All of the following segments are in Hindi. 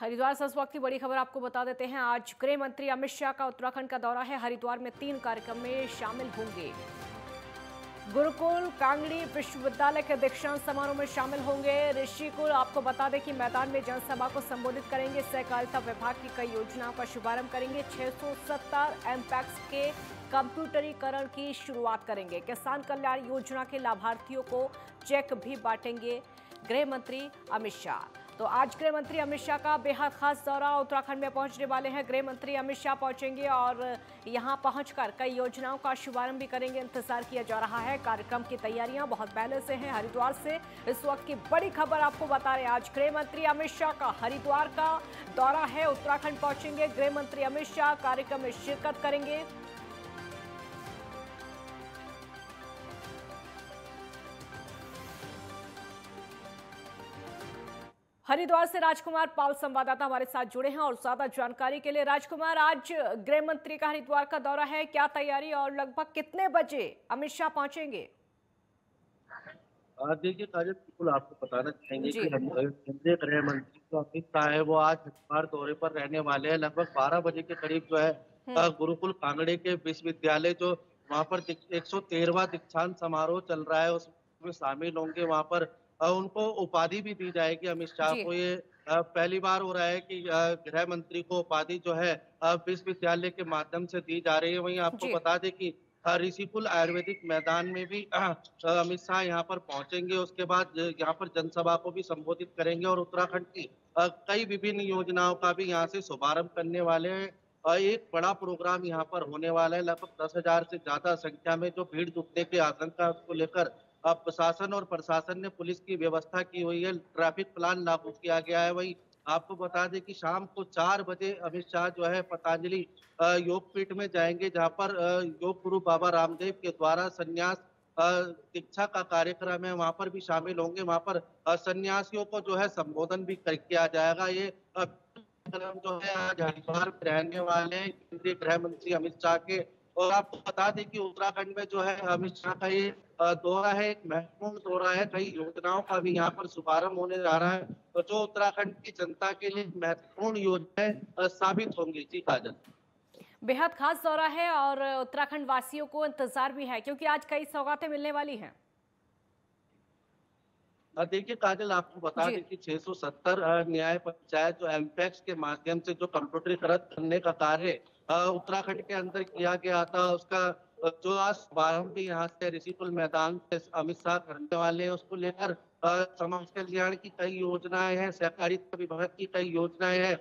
हरिद्वार से इस वक्त की बड़ी खबर आपको बता देते हैं। आज गृह मंत्री अमित शाह का उत्तराखंड का दौरा है। हरिद्वार में 3 कार्यक्रम में शामिल होंगे। गुरुकुल कांगड़ी विश्वविद्यालय के दीक्षांत समारोह में शामिल होंगे। ऋषिकुल आपको बता दें कि मैदान में जनसभा को संबोधित करेंगे। सहकारिता विभाग की कई योजनाओं का शुभारंभ करेंगे। 670 एमपैक्स के कंप्यूटरीकरण की शुरुआत करेंगे। किसान कल्याण योजना के लाभार्थियों को चेक भी बांटेंगे गृह मंत्री अमित शाह। तो आज गृह मंत्री अमित शाह का बेहद खास दौरा, उत्तराखंड में पहुंचने वाले हैं। गृह मंत्री अमित शाह पहुंचेंगे और यहां पहुंचकर कई योजनाओं का शुभारंभ भी करेंगे। इंतजार किया जा रहा है। कार्यक्रम की तैयारियां बहुत पहले से हैं। हरिद्वार से इस वक्त की बड़ी खबर आपको बता रहे हैं। आज गृह मंत्री अमित शाह का हरिद्वार का दौरा है। उत्तराखंड पहुंचेंगे गृह मंत्री अमित शाह, कार्यक्रम में शिरकत करेंगे। हरिद्वार से राजकुमार पाल संवाददाता हमारे साथ जुड़े हैं और ज्यादा जानकारी के लिए। राजकुमार, आज गृह मंत्री का हरिद्वार का दौरा है, क्या तैयारी और लगभग कितने बजे अमित शाह पहुंचेंगे? देखिए कार्य बिल्कुल आपको बताना चाहेंगे कि केंद्रीय गृह मंत्री जो अमित शाह है वो आज हरिद्वार दौरे पर रहने वाले हैं। लगभग 12 बजे के करीब जो है गुरुकुल कांगड़े के विश्वविद्यालय जो वहाँ पर 113वां दीक्षांत समारोह चल रहा है उसमें शामिल होंगे। वहाँ पर उनको उपाधि भी दी जाएगी अमित शाह को। ये पहली बार हो रहा है कि गृह मंत्री को उपाधि जो है विश्वविद्यालय के माध्यम से दी जा रही है। वहीं आपको बता दें कि ऋषिकुल आयुर्वेदिक मैदान में भी अमित शाह यहाँ पर पहुंचेंगे। उसके बाद यहाँ पर जनसभा को भी संबोधित करेंगे और उत्तराखंड की कई विभिन्न योजनाओं का भी यहाँ से शुभारंभ करने वाले हैं। एक बड़ा प्रोग्राम यहाँ पर होने वाला है। लगभग 10,000 से ज्यादा संख्या में जो भीड़ जुटने के आशंका उसको लेकर अब प्रशासन और प्रशासन ने पुलिस की व्यवस्था की हुई है। ट्रैफिक प्लान लागू किया गया है। वहीं आपको बता दें कि शाम को 4 बजे अमित शाह जो है पतंजलि योगपीठ में जाएंगे, जहां पर योग गुरु बाबा रामदेव के द्वारा संन्यास दीक्षा का कार्यक्रम है, वहां पर भी शामिल होंगे। वहां पर सन्यासियों को जो है संबोधन भी किया जाएगा। ये कार्यक्रम जो है आज हरिद्वार में रहने वाले केंद्रीय गृह मंत्री अमित शाह के। और आपको बता दें कि उत्तराखंड में जो है अमित शाह का ये दौरा है एक महत्वपूर्ण दौरा है। कई योजनाओं का भी यहाँ पर शुभारंभ होने जा रहा है तो जो उत्तराखंड की जनता के लिए महत्वपूर्ण योजनाएं साबित होंगी। जी काजल, बेहद खास दौरा है और उत्तराखंड वासियों को इंतजार भी है क्योंकि आज कई सौगातें मिलने वाली हैं। देखिए काजल, आपको बता दें कि 670 न्याय पंचायत जो एमपैक्स के माध्यम से जो कंप्यूटरीकृत करने का कार्य उत्तराखंड के अंदर किया गया था उसका जो आज शुभारंभ भी यहाँ से ऋषिकुल मैदान से अमित शाह करने वाले हैं। उसको लेकर समाज कल्याण की कई योजनाएं हैं, सहकारिता विभाग की कई योजनाएं हैं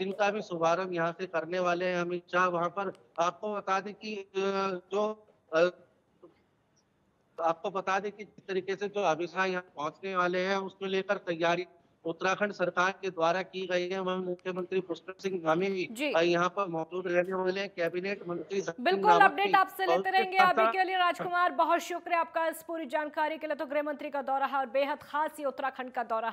जिनका भी शुभारंभ यहाँ से करने वाले हैं अमित शाह। वहाँ पर आपको बता दें कि जिस तरीके से जो अमित शाह यहाँ पहुँचने वाले हैं उसको लेकर तैयारी उत्तराखंड सरकार के द्वारा की गई है। वहाँ मुख्यमंत्री पुष्कर सिंह धामी यहाँ पर मौजूद रहने वाले हैं। कैबिनेट मंत्री बिल्कुल अपडेट आपसे लेते रहेंगे। अभी के लिए राजकुमार बहुत शुक्रिया आपका इस पूरी जानकारी के लिए। तो गृह मंत्री का दौरा है और बेहद खास ये उत्तराखंड का दौरा है।